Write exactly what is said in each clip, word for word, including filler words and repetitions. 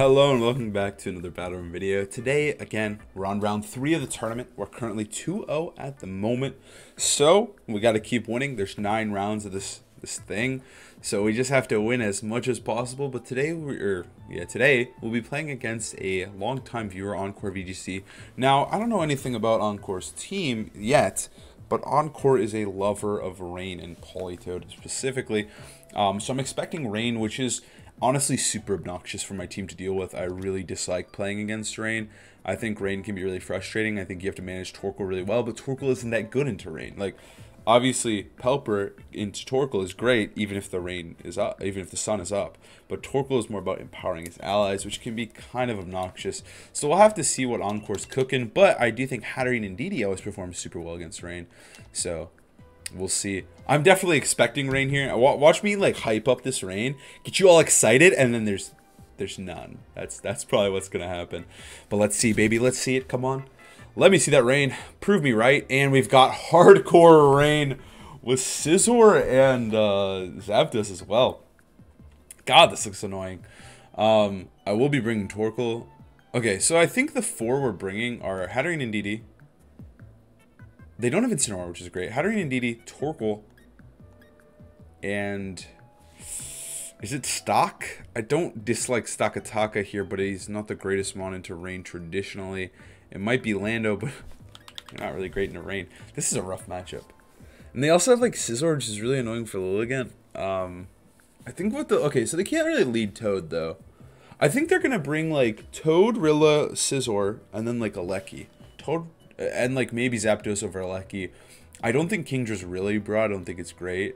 Hello and welcome back to another battle room video. Today again we're on round three of the tournament. We're currently two oh at the moment, so we got to keep winning. There's nine rounds of this this thing, so we just have to win as much as possible. But today we're yeah today we'll be playing against a longtime viewer, Encore V G C. Now I don't know anything about Encore's team yet, but Encore is a lover of Rain and Politoed specifically, um, so I'm expecting Rain, which is honestly super obnoxious for my team to deal with. I really dislike playing against Rain. I think Rain can be really frustrating. I think you have to manage Torkoal really well, but Torkoal isn't that good into Rain. Like, obviously, Pelipper into Torkoal is great, even if the rain is up, even if the sun is up. But Torkoal is more about empowering his allies, which can be kind of obnoxious. So we'll have to see what Encore's cooking. But I do think Hatterene and Indeedee always perform super well against Rain. So we'll see. I'm definitely expecting Rain here. Watch me like hype up this Rain, get you all excited, and then there's there's none. That's that's probably what's gonna happen. But let's see, baby. Let's see it. Come on. Let me see that Rain. Prove me right. And we've got hardcore Rain with Scizor and uh, Zapdos as well. God, this looks annoying. Um, I will be bringing Torkoal. Okay, so I think the four we're bringing are Hatterene and Indeedee. They don't have Incineroar, which is great. Hatterene and Indeedee, Torkoal, and is it Stock? I don't dislike Stakataka here, but he's not the greatest mon into Rain traditionally. It might be Lando, but you're not really great in the rain. This is a rough matchup. And they also have like Scizor, which is really annoying for Lilligant. Um, I think what the... Okay, so they can't really lead Toad, though. I think they're going to bring like Toad, Rilla, Scizor, and then like Alecki. Toad, and like maybe Zapdos over Alecki. I don't think Kingdra's really bro. I don't think it's great.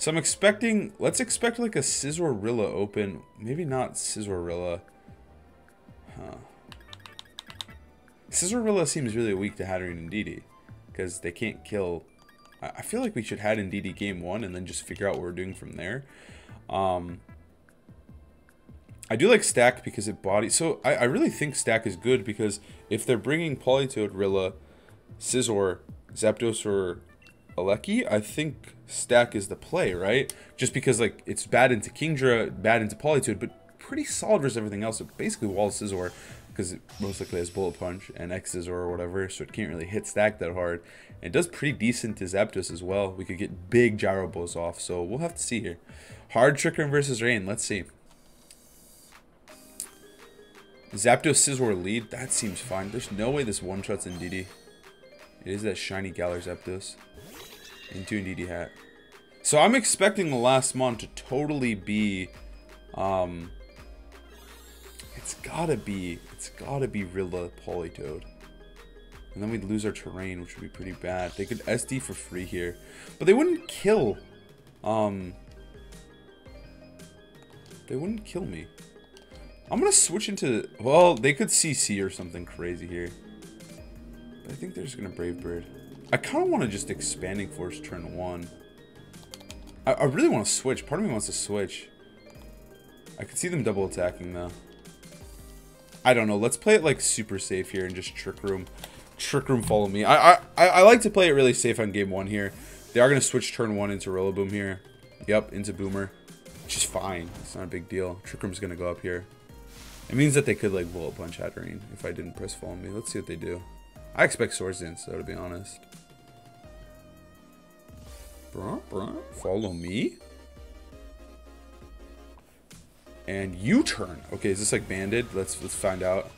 So I'm expecting... Let's expect like a Scizor, Rilla open. Maybe not Scizor, Rilla. Huh. Scizor Rilla seems really weak to Hatterene and Indeedee because they can't kill. I feel like we should had Indeedee game one and then just figure out what we're doing from there. Um, I do like Stack because it body. So I, I really think Stack is good because if they're bringing Politoed, Rilla, Scizor, Zapdos, or Alecki, I think Stack is the play, right? Just because like it's bad into Kingdra, bad into Politoed, but pretty solid versus everything else. It basically walls Scizor, because it most likely has Bullet Punch and X's or whatever, so it can't really hit Stack that hard. And it does pretty decent to Zapdos as well. We could get big Gyro Blows off, so we'll have to see here. Hard Trick Room versus Rain, let's see. Zapdos Scizor lead, that seems fine. There's no way this one-shots Indeedee. It is that shiny Galar Zapdos. Into Indeedee hat. So I'm expecting the last mon to totally be... Um... It's gotta be, it's gotta be Rilla, Politoed. And then we'd lose our terrain, which would be pretty bad. They could S D for free here. But they wouldn't kill, um... They wouldn't kill me. I'm gonna switch into, well, they could C C or something crazy here. But I think they're just gonna Brave Bird. I kinda wanna just Expanding Force turn one. I, I really wanna switch, part of me wants to switch. I could see them double attacking though. I don't know. Let's play it like super safe here and just trick room, trick room. Follow me. I I I like to play it really safe on game one here. They are gonna switch turn one into Rillaboom here. Yep, into Boomer, which is fine. It's not a big deal. Trick room's gonna go up here. It means that they could like Bullet Punch Hatterene if I didn't press Follow Me. Let's see what they do. I expect Swords Dance though, to be honest. Bruh, bruh. Follow Me. And U-turn. Okay, is this like banded? Let's let's find out.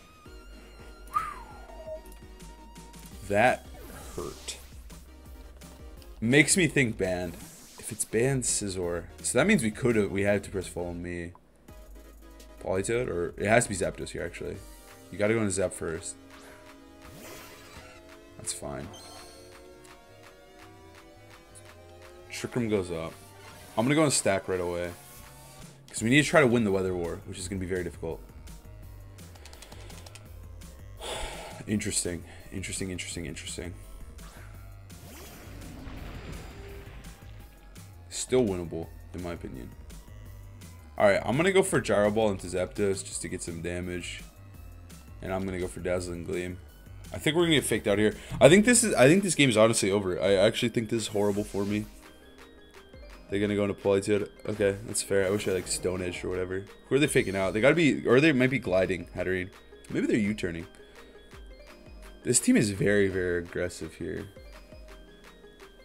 That hurt. Makes me think banned. If it's banned, Scizor. So that means we could have we had to press Follow Me. Politoed, or it has to be Zapdos here actually. You gotta go into Zap first. That's fine. Trick Room goes up. I'm gonna go and Stack right away. Because we need to try to win the Weather War, which is going to be very difficult. Interesting. Interesting, interesting, interesting. Still winnable, in my opinion. Alright, I'm going to go for Gyro Ball into Zapdos just to get some damage. And I'm going to go for Dazzling Gleam. I think we're going to get faked out here. I think this is. I think this game is honestly over. I actually think this is horrible for me. They're gonna go into Politoed. Okay, that's fair. I wish I like Stone Edge or whatever. Who are they faking out? They gotta be, or they might be gliding, Hatterene. Maybe they're U-turning. This team is very, very aggressive here.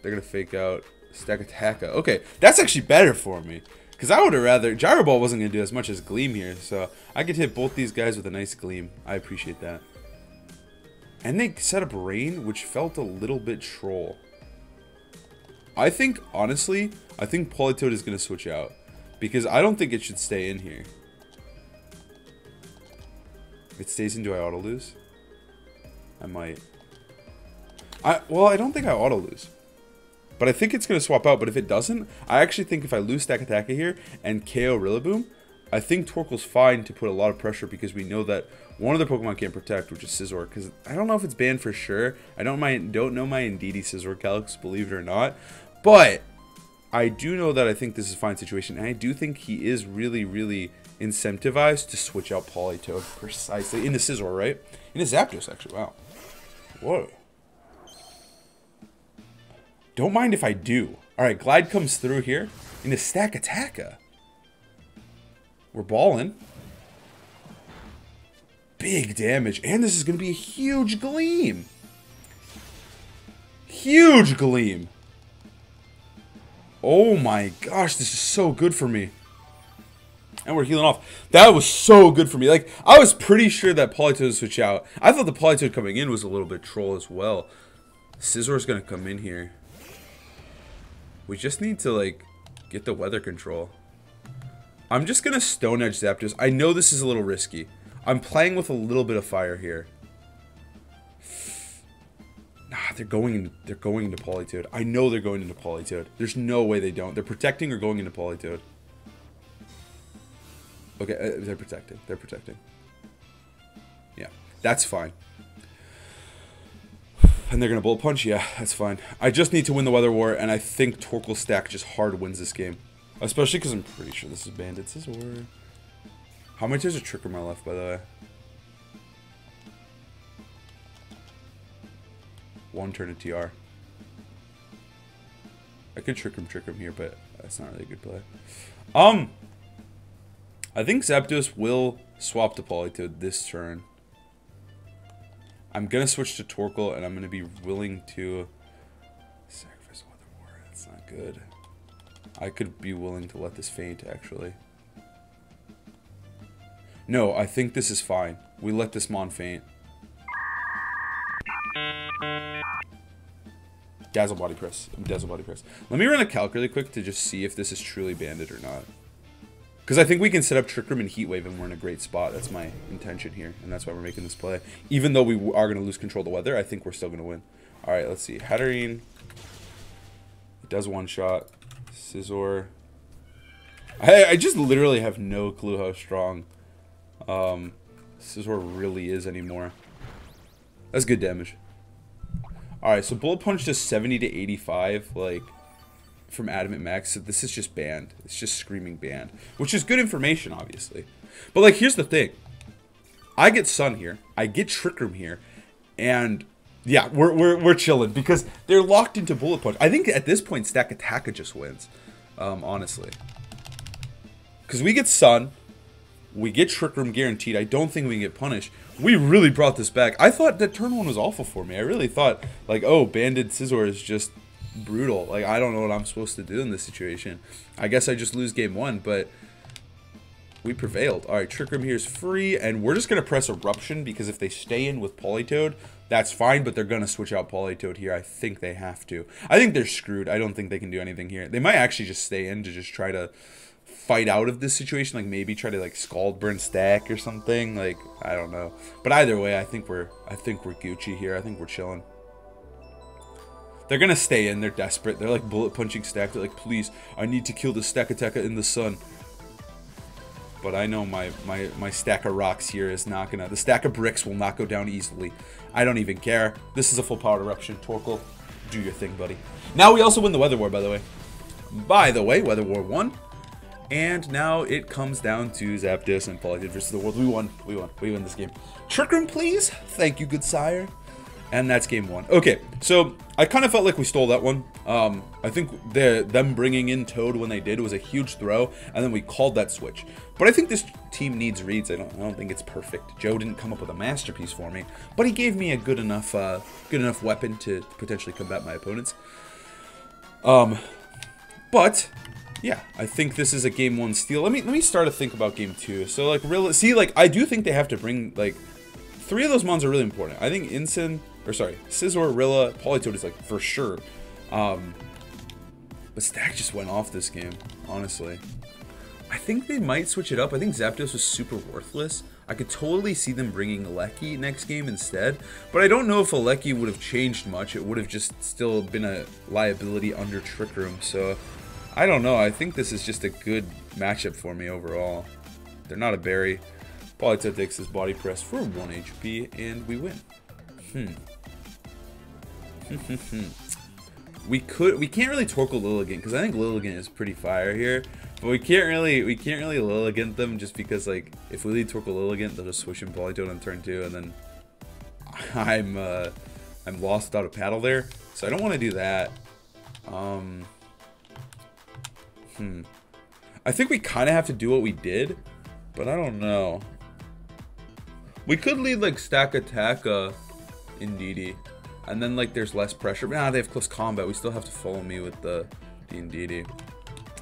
They're gonna fake out Stakataka. Okay, that's actually better for me. Because I would have rather... Gyro Ball wasn't going to do as much as Gleam here. So I could hit both these guys with a nice Gleam. I appreciate that. And they set up Rain, which felt a little bit troll. I think, honestly, I think Politoed is going to switch out. Because I don't think it should stay in here. If it stays in, do I auto-lose? I might. I Well, I don't think I auto-lose. But I think it's going to swap out. But if it doesn't, I actually think if I lose Stakataka here and K O Rillaboom, I think Torkoal's fine to put a lot of pressure because we know that one of the Pokemon can't protect, which is Scizor. Because I don't know if it's banned for sure. I don't my, don't know my Indeedee Scizor Calyx, believe it or not. But I do know that I think this is a fine situation. And I do think he is really, really incentivized to switch out Politoed precisely. Into Scizor, right? Into Zapdos, actually. Wow. Whoa. Don't mind if I do. Alright, Glide comes through here. Into Stakataka. We're balling. Big damage. And this is going to be a huge Gleam. Huge Gleam. Oh my gosh, this is so good for me. And we're healing off. That was so good for me. Like, I was pretty sure that Politoed would switch out. I thought the Politoed coming in was a little bit troll as well. Scizor's going to come in here. We just need to, like, get the weather control. I'm just going to Stone Edge Zapdos. I know this is a little risky. I'm playing with a little bit of fire here. Nah, they're going, they're going into Politoed. I know they're going into Politoed. There's no way they don't. They're protecting or going into Politoed. Okay, uh, they're protecting. They're protecting. Yeah, that's fine. And they're going to bullet punch? Yeah, that's fine. I just need to win the weather war, and I think Torkoal Stack just hard wins this game. Especially because I'm pretty sure this is Bandit Scizor. How many times a trick am I left, by the way? One turn of T R. I could trick him, trick him here, but that's not really a good play. Um, I think Zapdos will swap to Politoed this turn. I'm gonna switch to Torkoal, and I'm gonna be willing to sacrifice Weather War. That's not good. I could be willing to let this faint, actually. No, I think this is fine. We let this Mon faint. Dazzle Body Press. Dazzle Body Press. Let me run a calc really quick to just see if this is truly banded or not. Because I think we can set up Trick Room and Heat Wave and we're in a great spot. That's my intention here. And that's why we're making this play. Even though we are going to lose control of the weather, I think we're still going to win. Alright, let's see. Hatterene. It does one shot. Scizor. I, I just literally have no clue how strong um, Scizor really is anymore. That's good damage. Alright, so Bullet Punch does seventy to eighty-five. Like... from Adamant Max, so this is just banned. It's just screaming banned, which is good information, obviously. But, like, here's the thing. I get Sun here. I get Trick Room here. And, yeah, we're, we're, we're chilling because they're locked into Bullet Punch. I think at this point, Stakataka just wins, um, honestly. Because we get Sun. We get Trick Room guaranteed. I don't think we can get punished. We really brought this back. I thought that turn one was awful for me. I really thought, like, oh, Banded Scizor is just... brutal. Like, I don't know what I'm supposed to do in this situation. I guess I just lose game one, but we prevailed. All right, Trick Room here is free, and we're just going to press Eruption because if they stay in with Politoed, that's fine, but they're going to switch out Politoed here. I think they have to. I think they're screwed. I don't think they can do anything here. They might actually just stay in to just try to fight out of this situation, like maybe try to, like, Scald Burn Stack or something. Like, I don't know. But either way, I think we're I think we're Gucci here. I think we're chilling. They're going to stay in. They're desperate. They're, like, bullet punching Stack. They're like, please, I need to kill the Stakataka in the sun. But I know my, my, my stack of rocks here is not going to... The stack of bricks will not go down easily. I don't even care. This is a full-powered eruption. Torkoal, do your thing, buddy. Now we also win the Weather War, by the way. By the way, Weather War won. And now it comes down to Zapdos and Politoed versus the world. We won. We won. We won this game. Trick Room, please. Thank you, good sire. And that's game one. Okay, so I kind of felt like we stole that one. Um, I think the, them bringing in Toad when they did was a huge throw, and then we called that switch. But I think this team needs reads. I don't, I don't think it's perfect. Joe didn't come up with a masterpiece for me, but he gave me a good enough, uh, good enough weapon to potentially combat my opponents. Um, but yeah, I think this is a game one steal. Let me let me start to think about game two. So like, real see, like I do think they have to bring like three of those mons are really important. I think Incin. Or sorry, Scizor, Rilla, Politoed is like for sure. Um, but Stack just went off this game, honestly. I think they might switch it up. I think Zapdos was super worthless. I could totally see them bringing Lecky next game instead. But I don't know if a Lecky would have changed much. It would have just still been a liability under Trick Room. So I don't know. I think this is just a good matchup for me overall. They're not a berry. Politoed takes his body press for one H P and we win. Hmm. we could we can't really Torkoal Lilligant because I think Lilligant is pretty fire here, but we can't really we can't really Lilligant them just because like if we lead Torkoal Lilligant they'll just switch in Politoed on turn two and then I'm uh, I'm lost without a paddle there, so I don't want to do that. Um, hmm. I think we kind of have to do what we did, but I don't know. We could lead like Stakataka, Indeedee. And then, like, there's less pressure. But, nah, they have close combat. We still have to follow me with the, the Indeedee.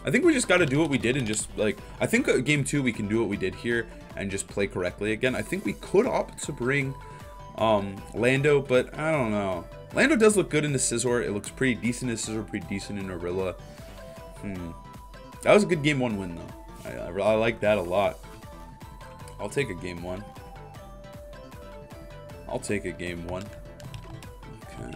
I think we just got to do what we did and just, like... I think game two, we can do what we did here and just play correctly. Again, I think we could opt to bring um, Lando, but I don't know. Lando does look good in the Scizor. It looks pretty decent in Scizor, pretty decent in Rilla. Hmm. That was a good game one win, though. I, I, I like that a lot. I'll take a game one. I'll take a game one. Okay.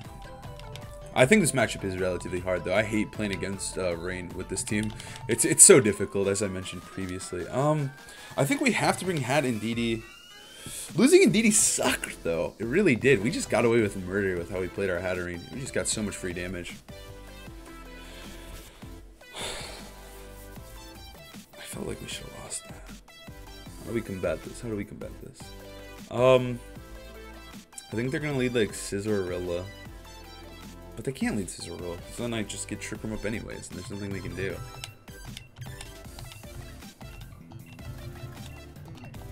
I think this matchup is relatively hard, though. I hate playing against uh, Rain with this team. It's it's so difficult, as I mentioned previously. Um, I think we have to bring Hat Indeedee. Losing Indeedee sucked, though. It really did. We just got away with murder with how we played our Hatterene. We just got so much free damage. I felt like we should have lost that. How do we combat this? How do we combat this? Um... I think they're going to lead, like, Scizor, Rilla. But they can't lead Scizor, Rilla. So then I just get Trick Room up anyways, and there's nothing they can do.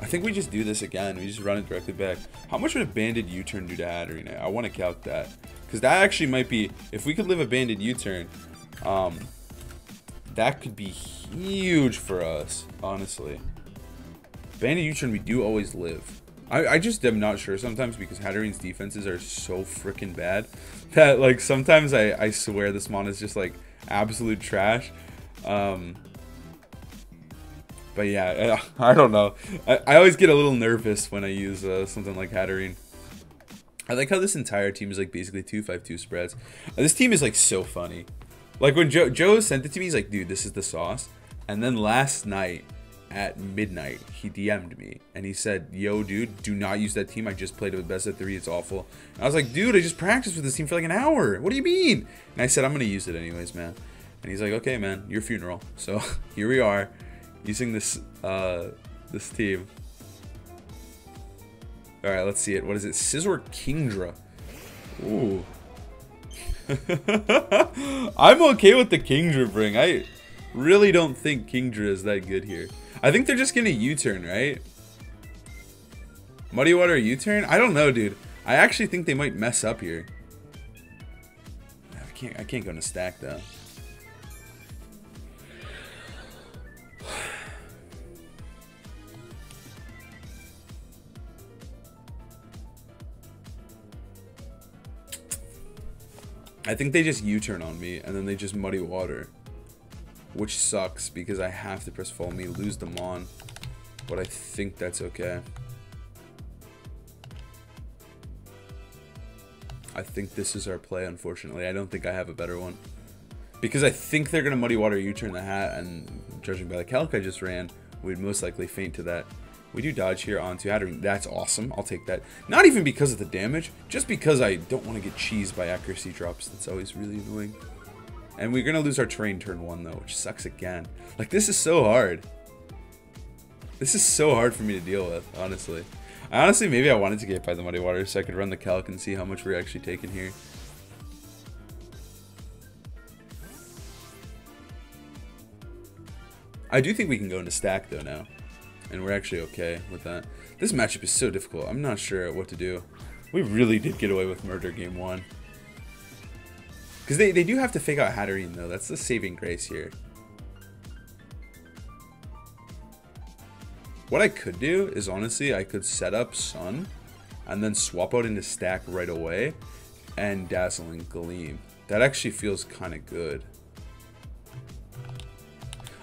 I think we just do this again. We just run it directly back. How much would a banded U-turn do to Hatterene? I want to calc that. Because that actually might be... If we could live a banded U-turn, um, that could be huge for us, honestly. Banded U-turn, we do always live. I, I just am not sure sometimes because Hatterene's defenses are so freaking bad that, like, sometimes I, I swear this mon is just, like, absolute trash. Um, but, yeah, I, I don't know. I, I always get a little nervous when I use uh, something like Hatterene. I like how this entire team is, like, basically two five two spreads. Uh, this team is, like, so funny. Like, when Joe, Joe sent it to me, he's like, dude, this is the sauce. And then last night... at midnight, he D M'd me and he said, yo, dude, do not use that team. I just played it with best of three. It's awful. And I was like, dude, I just practiced with this team for like an hour. What do you mean? And I said, I'm going to use it anyways, man. And he's like, okay, man, your funeral. So here we are using this, uh, this team. All right, let's see it. What is it? Scizor, Kingdra. Ooh. I'm okay with the Kingdra bring. I really don't think Kingdra is that good here. I think they're just gonna U-turn, right? Muddy Water U-turn? I don't know, dude. I actually think they might mess up here. I can't I can't go into stack though. I think they just U-turn on me and then they just Muddy Water. Which sucks because I have to press follow me, lose them on, but I think that's okay. I think this is our play, unfortunately. I don't think I have a better one. Because I think they're going to Muddy Water U-turn the Hat, and judging by the calc I just ran, we'd most likely faint to that. We do dodge here onto Hatterene. That's awesome. I'll take that. Not even because of the damage, just because I don't want to get cheesed by accuracy drops. That's always really annoying. And we're gonna lose our terrain turn one though, which sucks again. Like, this is so hard. This is so hard for me to deal with, honestly. Honestly, maybe I wanted to get by the Muddy Water so I could run the calc and see how much we're actually taking here. I do think we can go into stack though now, and we're actually okay with that. This matchup is so difficult. I'm not sure what to do. We really did get away with murder game one. Because they, they do have to fake out Hatterene though. That's the saving grace here. What I could do is, honestly, I could set up Sun and then swap out into stack right away and Dazzling Gleam. That actually feels kind of good.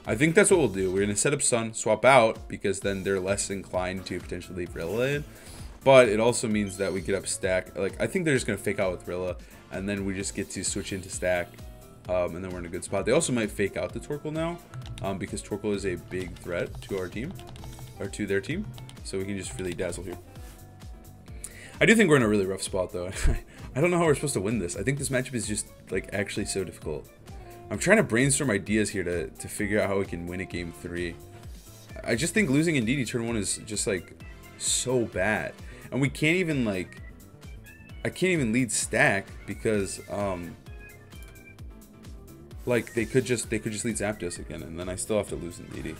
I think that's what we'll do. We're going to set up Sun, swap out, because then they're less inclined to potentially leave Rilla in. But it also means that we get up stack. Like, I think they're just going to fake out with Rilla, and then we just get to switch into stack, um, and then we're in a good spot. They also might fake out the Torkoal now, um, because Torkoal is a big threat to our team, or to their team. So we can just really dazzle here. I do think we're in a really rough spot, though. I don't know how we're supposed to win this. I think this matchup is just, like, actually so difficult. I'm trying to brainstorm ideas here to, to figure out how we can win at game three. I just think losing Indeedee turn one is just like so bad. And we can't even like, I can't even lead stack because um, like they could just, they could just lead Zapdos again. And then I still have to lose Indeedee.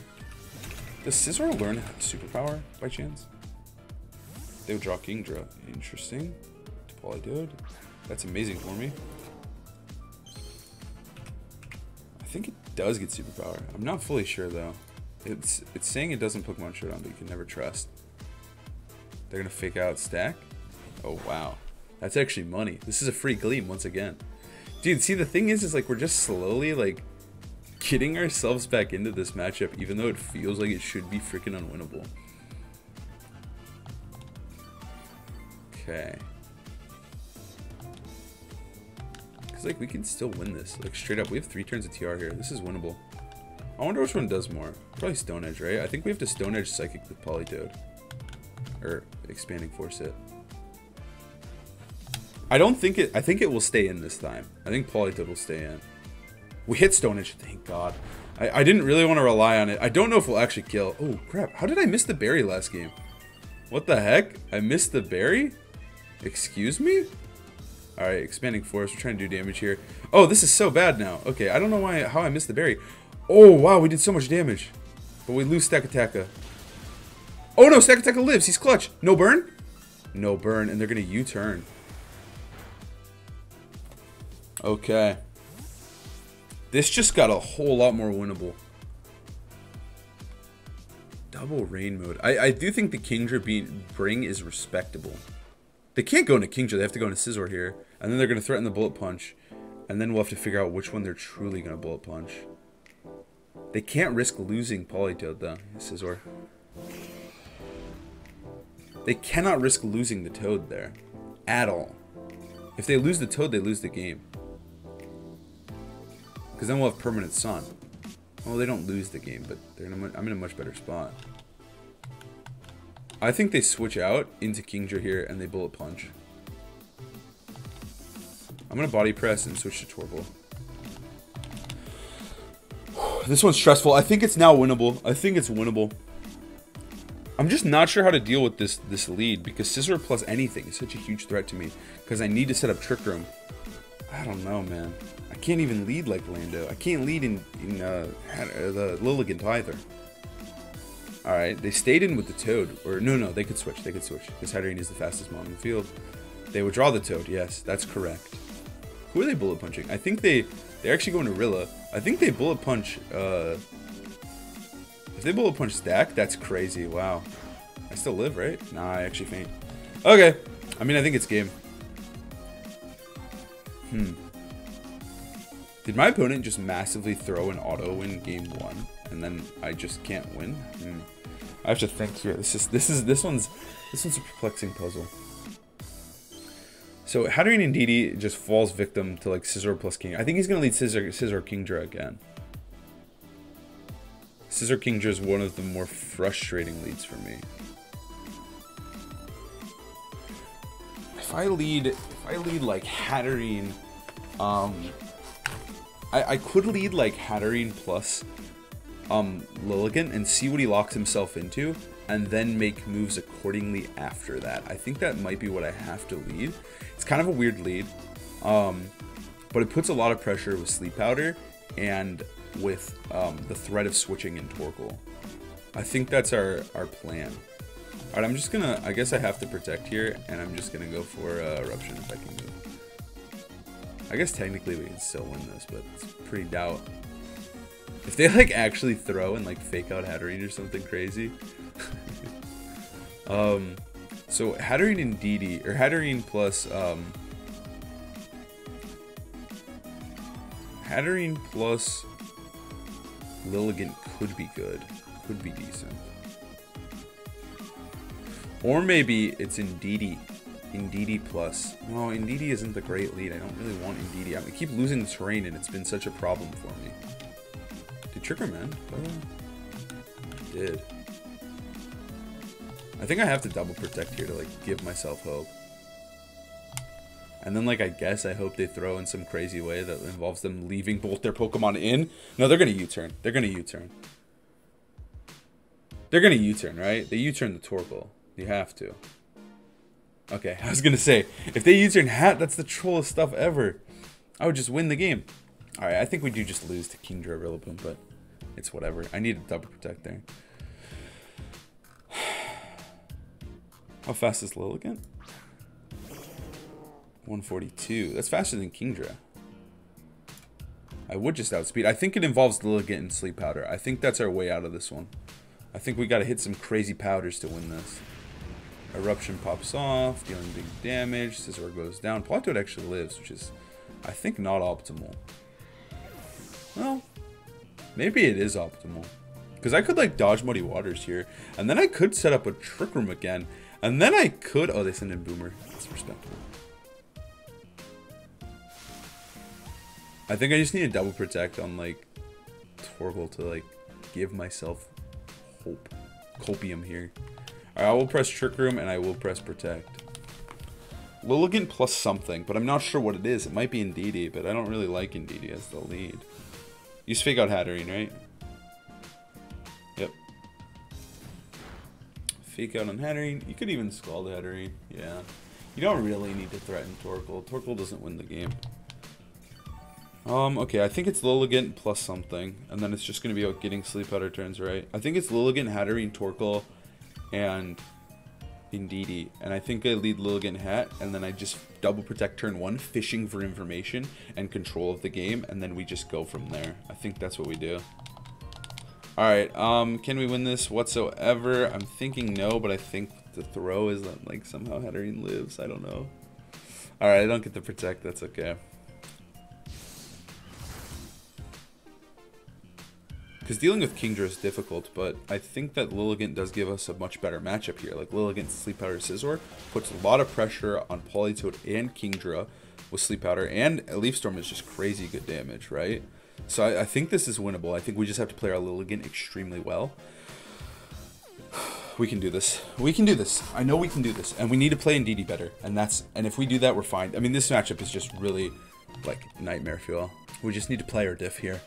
Does Scizor learn superpower by chance? They would draw Kingdra. Interesting. To Politoed. That's amazing for me. I think it does get superpower. I'm not fully sure though. It's it's saying it doesn't Pokemon Showdown, but you can never trust. They're gonna fake out stack. Oh wow, that's actually money. This is a free Gleam once again, dude. See, the thing is, is like we're just slowly like getting ourselves back into this matchup, even though it feels like it should be freaking unwinnable. Okay. Like we can still win this, like straight up. We have three turns of T R here. This is winnable. I wonder which one does more. Probably Stone Edge, right? I think we have to Stone Edge Psychic with Politoed, or Expanding Force it. I don't think it. I think it will stay in this time. I think Politoed will stay in. We hit Stone Edge. Thank God. I, I didn't really want to rely on it. I don't know if we'll actually kill. Oh crap! How did I miss the berry last game? What the heck? I missed the berry? Excuse me? Alright, Expanding Force. We're trying to do damage here. Oh, this is so bad now. Okay, I don't know why how I missed the berry. Oh, wow, we did so much damage. But we lose Stakataka. Oh, no, Stakataka lives. He's clutch. No burn? No burn, and they're going to U-turn. Okay. This just got a whole lot more winnable. Double rain mode. I, I do think the Kingdra being bring is respectable. They can't go into Kingdra, they have to go into Scizor here. And then they're going to threaten the Bullet Punch. And then we'll have to figure out which one they're truly going to Bullet Punch. They can't risk losing Politoed though, Scizor. They cannot risk losing the Toad there. At all. If they lose the Toad, they lose the game. Because then we'll have Permanent Sun. Well, they don't lose the game, but they're in a, I'm in a much better spot. I think they switch out into Kingdra here and they Bullet Punch. I'm going to Body Press and switch to Torkoal. This one's stressful. I think it's now winnable. I think it's winnable. I'm just not sure how to deal with this, this lead because Scizor plus anything is such a huge threat to me because I need to set up Trick Room. I don't know, man. I can't even lead like Lando. I can't lead in, in uh, the Lilligant either. Alright, they stayed in with the Toad. Or, no, no, they could switch. They could switch. Because Hatterene is the fastest mon in the field. They would draw the Toad. Yes, that's correct. Who are they Bullet Punching? I think they... They're actually going to Rilla. I think they Bullet Punch... Uh, if they Bullet Punch Stack, that's crazy. Wow. I still live, right? Nah, I actually faint. Okay. I mean, I think it's game. Hmm. Did my opponent just massively throw an auto in game one? And then I just can't win? Hmm. I have to think here. This is this is this one's this one's a perplexing puzzle. So Hatterene Indeedee just falls victim to like Scizor plus King. I think he's gonna lead Scizor Scizor Kingdra again. Scizor Kingdra is one of the more frustrating leads for me. If I lead if I lead like Hatterene, um I, I could lead like Hatterene plus um, Lilligant and see what he locks himself into, and then make moves accordingly after that. I think that might be what I have to lead. It's kind of a weird lead, um, but it puts a lot of pressure with Sleep Powder and with um, the threat of switching in Torkoal. I think that's our, our plan. Alright, I'm just gonna, I guess I have to protect here, and I'm just gonna go for uh, Eruption if I can do it. I guess technically we can still win this, but it's pretty doubt. If they like actually throw and like fake out Hatterene or something crazy. um, so Hatterene and Indeedee, or Hatterene plus, um, Hatterene plus Lilligant could be good, could be decent. Or maybe it's Indeedee. Indeedee plus. No, Indeedee isn't the great lead. I don't really want Indeedee. I keep losing the terrain, and it's been such a problem for me. Did Trick Room end? Oh, did. I think I have to double protect here to like give myself hope. And then like I guess I hope they throw in some crazy way that involves them leaving both their Pokemon in. No, they're gonna U-turn. They're gonna U-turn. They're gonna U-turn, right? They U-turn the Torkoal. You have to. Okay, I was gonna say, if they use your hat, that's the trollest stuff ever. I would just win the game. Alright, I think we do just lose to Kingdra Rillaboom, but it's whatever. I need a double protect there. How fast is Lilligant? one forty-two. That's faster than Kingdra. I would just outspeed. I think it involves Lilligant and Sleep Powder. I think that's our way out of this one. I think we gotta hit some crazy powders to win this. Eruption pops off, dealing big damage. Scizor goes down. Politoed actually lives, which is, I think, not optimal. Well, maybe it is optimal. Because I could, like, dodge Muddy Waters here. And then I could set up a Trick Room again. And then I could... Oh, they send in Boomer. That's respectable. I think I just need to double protect on, like, Torkoal to, like, give myself hope. Copium here. I will press Trick Room, and I will press Protect. Lilligant plus something, but I'm not sure what it is. It might be Indeedee, but I don't really like Indeedee as the lead. You fake out Hatterene, right? Yep. Fake out on Hatterene. You could even Scald Hatterene. Yeah. You don't really need to threaten Torkoal. Torkoal doesn't win the game. Um, okay, I think it's Lilligant plus something, and then it's just going to be about getting Sleep Powder turns, right? I think it's Lilligant, Hatterene, Torkoal, and Indeedee, and I think I lead Lilligant Hat, and then I just double protect turn one, fishing for information and control of the game, and then we just go from there. I think that's what we do. Alright, um, can we win this whatsoever? I'm thinking no, but I think the throw is that, like, somehow Hatterene lives. I don't know. Alright, I don't get the protect. That's okay. Because dealing with Kingdra is difficult, but I think that Lilligant does give us a much better matchup here. Like, Lilligant's Sleep Powder Scizor puts a lot of pressure on Politoed and Kingdra with Sleep Powder, and Leaf Storm is just crazy good damage, right? So I, I think this is winnable. I think we just have to play our Lilligant extremely well. We can do this. We can do this. I know we can do this, and we need to play Indeedee better, and that's and if we do that, we're fine. I mean, this matchup is just really, like, nightmare fuel. We just need to play our diff here.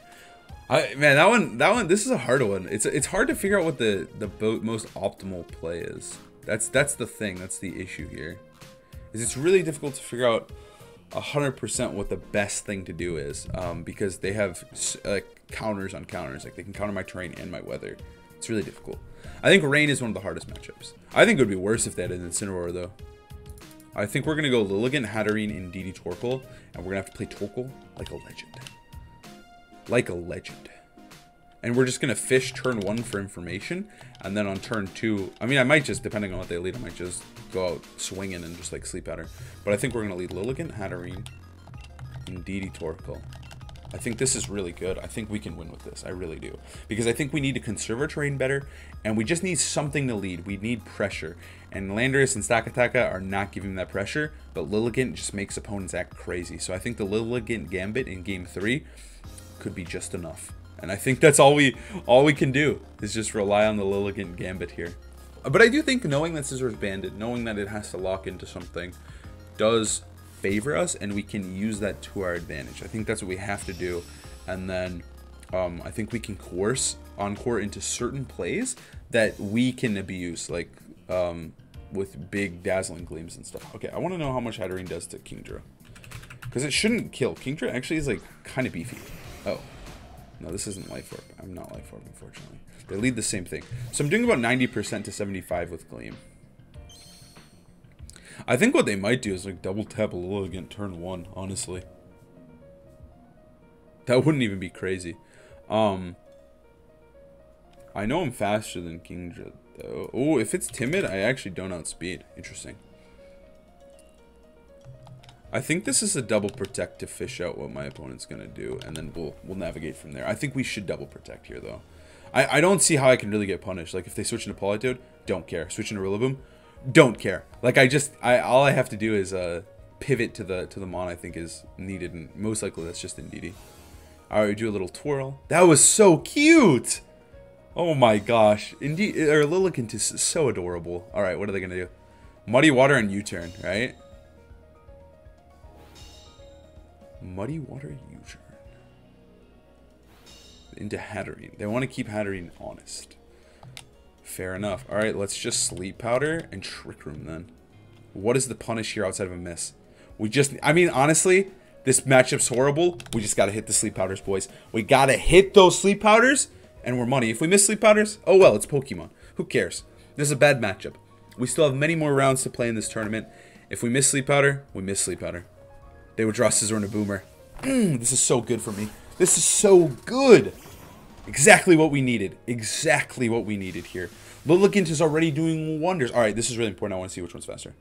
I, man, that one, that one, this is a hard one. It's it's hard to figure out what the the most optimal play is. That's that's the thing. That's the issue here. Is it's really difficult to figure out one hundred percent what the best thing to do is, um, because they have uh, counters on counters. Like, they can counter my terrain and my weather. It's really difficult. I think Rain is one of the hardest matchups. I think it would be worse if they had an Incineroar though. I think we're gonna go Lilligant, Hatterene, Indeedee, Torkoal, and we're gonna have to play Torkoal like a legend. Like a legend. And we're just going to fish turn one for information. And then on turn two, I mean, I might just, depending on what they lead, I might just go out swinging and just like Sleep Powder. But I think we're going to lead Lilligant, Hatterene, Indeedee, Torkoal. I think this is really good. I think we can win with this. I really do. Because I think we need to conserve our terrain better. And we just need something to lead. We need pressure. And Landorus and Stakataka are not giving that pressure. But Lilligant just makes opponents act crazy. So I think the Lilligant Gambit in game three could be just enough, and I think that's all we all we can do is just rely on the Lilligant Gambit here. But I do think knowing that Scizor is banded, knowing that it has to lock into something, does favor us, and we can use that to our advantage. I think that's what we have to do, and then um, I think we can coerce Encore into certain plays that we can abuse, like um, with big dazzling gleams and stuff. Okay, I want to know how much Hatterene does to Kingdra, because it shouldn't kill. Kingdra actually is like kind of beefy. Oh, no, this isn't Life Orb. I'm not Life Orb, unfortunately. They lead the same thing. So I'm doing about ninety percent to seventy-five with Gleam. I think what they might do is like double tap a Lilligant turn one, honestly. That wouldn't even be crazy. Um, I know I'm faster than Kingdra, though. Oh, if it's timid, I actually don't outspeed. Interesting. I think this is a double protect to fish out what my opponent's going to do, and then we'll, we'll navigate from there. I think we should double protect here, though. I, I don't see how I can really get punished. Like, if they switch into Politoed, don't care. Switch into Rillaboom, don't care. Like, I just, I all I have to do is uh, pivot to the to the mon I think is needed, and most likely that's just Indeedee. All right, we do a little twirl. That was so cute! Oh my gosh. Indeed, or Lilligant is so adorable. All right, what are they going to do? Muddy Water and U-turn, right? Muddy Water U-turn. Into Hatterene. They want to keep Hatterene honest. Fair enough. Alright, let's just Sleep Powder and Trick Room then. What is the punish here outside of a miss? We just... I mean, honestly, this matchup's horrible. We just gotta hit the Sleep Powders, boys. We gotta hit those Sleep Powders, and we're money. If we miss Sleep Powders, oh well, it's Pokemon. Who cares? This is a bad matchup. We still have many more rounds to play in this tournament. If we miss Sleep Powder, we miss Sleep Powder. They would draw Scizor and a Boomer. Mm, this is so good for me. This is so good! Exactly what we needed. Exactly what we needed here. Lilligant is already doing wonders. All right, this is really important. I want to see which one's faster.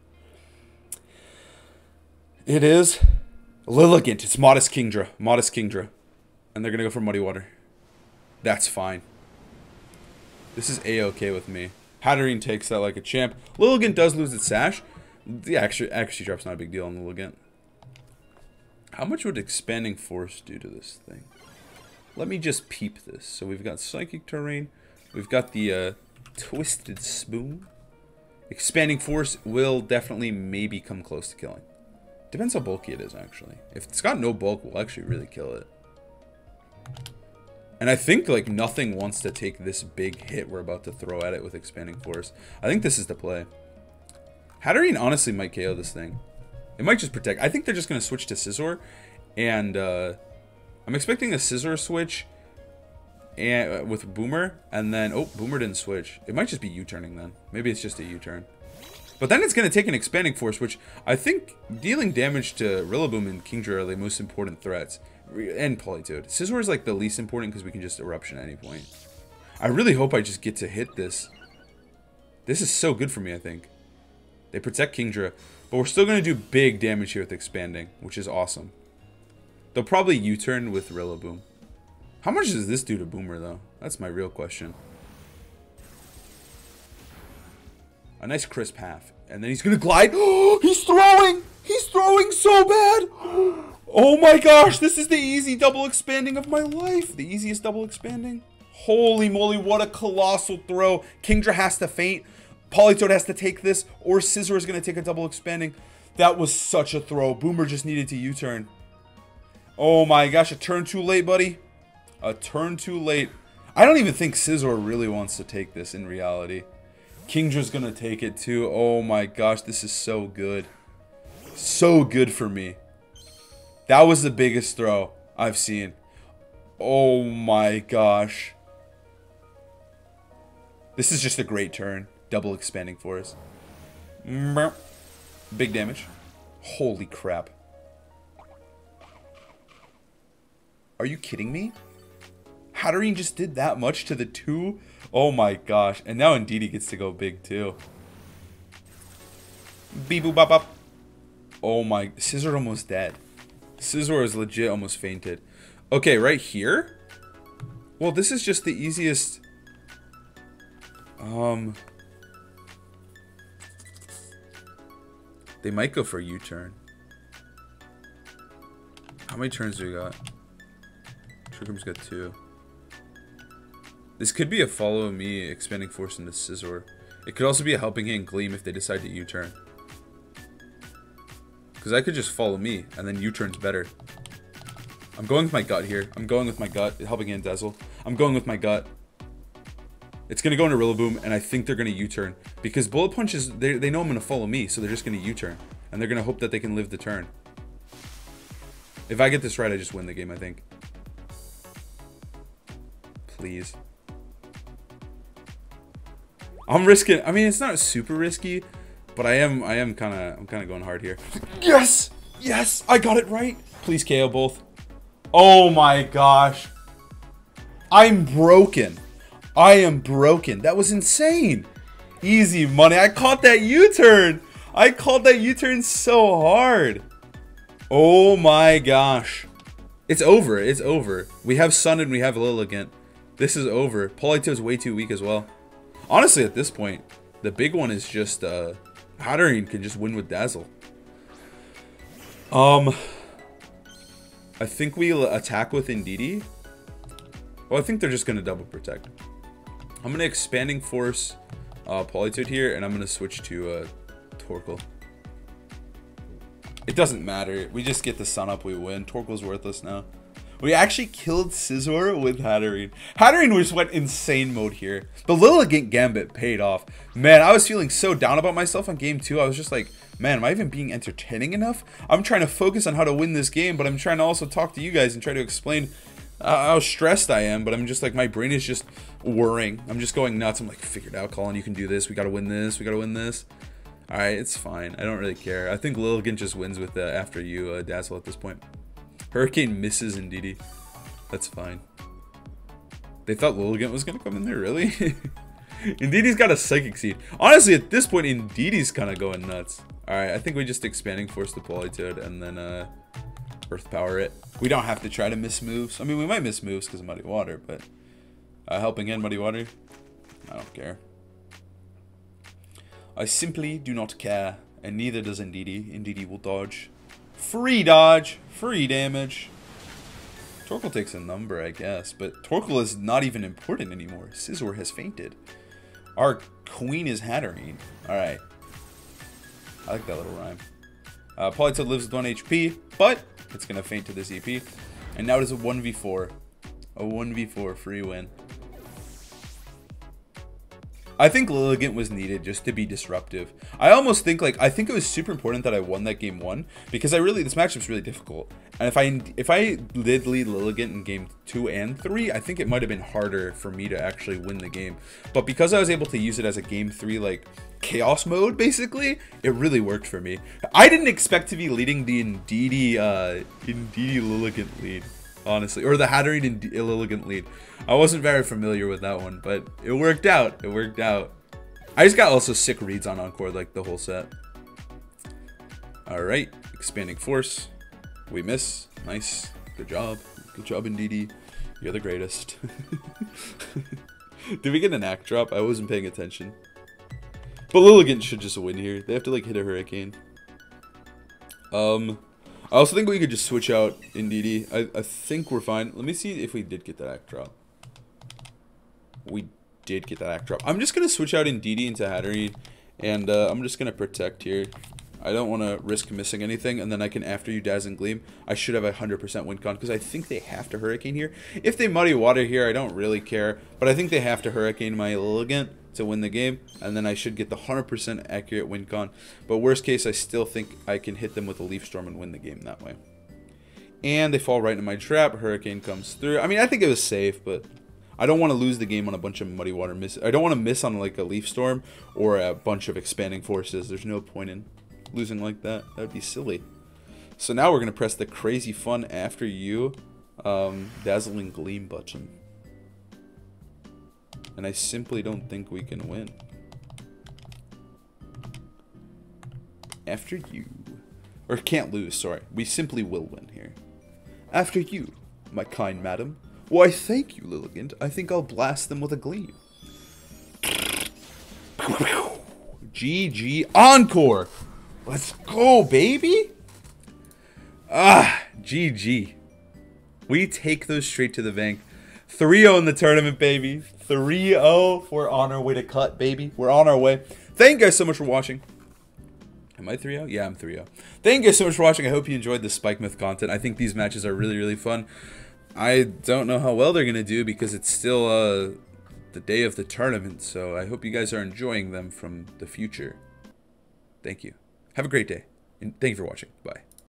It is Lilligant. It's Modest Kingdra. Modest Kingdra. And they're going to go for Muddy Water. That's fine. This is A-okay with me. Hatterene takes that like a champ. Lilligant does lose its Sash. The accuracy, accuracy drop's not a big deal on Lilligant. How much would Expanding Force do to this thing? Let me just peep this. So we've got Psychic Terrain. We've got the uh, Twisted Spoon. Expanding Force will definitely maybe come close to killing. Depends how bulky it is, actually. If it's got no bulk, we'll actually really kill it. And I think, like, nothing wants to take this big hit we're about to throw at it with Expanding Force. I think this is the play. Hatterene honestly might K O this thing. It might just protect. I think they're just going to switch to Scizor. And uh, I'm expecting a Scizor switch and uh, with Boomer. And then, oh, Boomer didn't switch. It might just be U-turning then. Maybe it's just a U-turn. But then it's going to take an Expanding Force, which I think dealing damage to Rillaboom and Kingdra are the most important threats. And Politoed. Scizor is like the least important because we can just Eruption at any point. I really hope I just get to hit this. This is so good for me, I think. They protect Kingdra. But we're still going to do big damage here with Expanding, which is awesome. They'll probably U-turn with Rillaboom. How much does this do to Boomer, though? That's my real question. A nice crisp half. And then he's going to glide. Oh, he's throwing! He's throwing so bad! Oh my gosh, this is the easy double expanding of my life. The easiest double expanding. Holy moly, what a colossal throw. Kingdra has to faint. Politoed has to take this, or Scizor is going to take a double expanding. That was such a throw. Boomer just needed to U-turn. Oh my gosh, a turn too late, buddy. A turn too late. I don't even think Scizor really wants to take this in reality. Kingdra's going to take it too. Oh my gosh, this is so good. So good for me. That was the biggest throw I've seen. Oh my gosh. This is just a great turn. Double Expanding Force. Big damage. Holy crap. Are you kidding me? Hatterene just did that much to the two? Oh my gosh. And now Indeedee gets to go big too. Beep boop bop bop. Oh my. Scizor almost dead. Scizor is legit almost fainted. Okay, right here? Well, this is just the easiest... Um... They might go for a U-turn. How many turns do we got? Trick Room's got two. This could be a follow me Expanding Force into Scizor. It could also be a Helping Hand Gleam if they decide to U-turn. Because I could just follow me, and then U-turn's better. I'm going with my gut here. I'm going with my gut. Helping in Dazzle. I'm going with my gut. It's going to go into Rillaboom, and I think they're going to U-turn. Because Bullet Punch is... They, they know I'm going to follow me, so they're just going to U-turn. And they're going to hope that they can live the turn. If I get this right, I just win the game, I think. Please. I'm risking... I mean, it's not super risky, but I am I am kind of... I'm kind of going hard here. Yes! Yes! I got it right! Please K O both. Oh my gosh. I'm broken. I am broken. That was insane. Easy money. I caught that U-turn. I called that U-turn so hard. Oh my gosh. It's over. It's over. We have Sun and we have Lilligant. This is over. Politoed is way too weak as well. Honestly, at this point, the big one is just uh, Hatterene can just win with Dazzle. Um, I think we attack with Indeedee. Well, I think they're just going to double protect. I'm going to Expanding Force uh, Politoed here, and I'm going to switch to uh, Torkoal. It doesn't matter. We just get the Sun up, we win. Torkoal's worthless now. We actually killed Scizor with Hatterene. Hatterene just went insane mode here. The Lilligant Gambit paid off. Man, I was feeling so down about myself on game two. I was just like, man, am I even being entertaining enough? I'm trying to focus on how to win this game, but I'm trying to also talk to you guys and try to explain Uh, how stressed I am, but I'm just like, my brain is just whirring. I'm just going nuts. I'm like, figure it out, Colin. You can do this. We gotta win this. We gotta win this. All right, it's fine. I don't really care. I think Lilligant just wins with the after you uh, Dazzle at this point. Hurricane misses Indeedee. That's fine. They thought Lilligant was gonna come in there, really? Indeedee's got a Psychic Seed. Honestly, at this point, Indeedee's kind of going nuts. All right, I think we just Expanding Force the Politoed and then uh, Earth Power it. We don't have to try to miss moves. I mean, we might miss moves because of Muddy Water, but uh, helping in Muddy Water, I don't care. I simply do not care, and neither does Indeedee. Indeedee will dodge. Free dodge, free damage. Torkoal takes a number, I guess, but Torkoal is not even important anymore. Scizor has fainted. Our queen is Hatterene. All right. I like that little rhyme. Uh, Politoed lives with one H P, but it's going to faint to this E P. And now it is a one v four. A one v four free win. I think Lilligant was needed just to be disruptive. I almost think, like, I think it was super important that I won that game one. Because I really, this matchup's really difficult. And if I if I did lead Lilligant in game two and three, I think it might have been harder for me to actually win the game. But because I was able to use it as a game three, like, chaos mode, basically, it really worked for me. I didn't expect to be leading the Indeedee, uh, Indeedee Lilligant lead, honestly, or the Hatterene and Lilligant lead. I wasn't very familiar with that one, but it worked out. It worked out. I just got also sick reads on Encore, like the whole set. All right, Expanding Force. We miss. Nice. Good job. Good job, Indeedee. You're the greatest. Did we get an act drop? I wasn't paying attention. But Lilligant should just win here. They have to, like, hit a Hurricane. Um, I also think we could just switch out Indeedee. I, I think we're fine. Let me see if we did get that act drop. We did get that act drop. I'm just going to switch out Indeedee into Hatterene. And uh, I'm just going to protect here. I don't want to risk missing anything. And then I can after you Dazzling Gleam. I should have a one hundred percent win con. Because I think they have to Hurricane here. If they Muddy Water here, I don't really care. But I think they have to Hurricane my Lilligant to win the game, and then I should get the one hundred percent accurate win con. But worst case, I still think I can hit them with a Leaf Storm and win the game that way. And they fall right into my trap. Hurricane comes through. I mean, I think it was safe, but I don't want to lose the game on a bunch of Muddy Water miss. I don't want to miss on like a Leaf Storm or a bunch of Expanding Forces. There's no point in losing like that. That would be silly. So now we're going to press the crazy fun after you um, Dazzling Gleam button. And I simply don't think we can win. After you. Or can't lose, sorry. We simply will win here. After you, my kind madam. Why, thank you, Lilligant. I think I'll blast them with a gleam. G G Encore! Let's go, baby! Ah, G G. We take those straight to the bank. three oh in the tournament, baby. three oh. We're on our way to cut, baby. We're on our way. Thank you guys so much for watching. Am I three oh? Yeah, I'm three oh. Thank you guys so much for watching. I hope you enjoyed the Spikemuth content. I think these matches are really, really fun. I don't know how well they're going to do because it's still uh, the day of the tournament. So I hope you guys are enjoying them from the future. Thank you. Have a great day. And thank you for watching. Bye.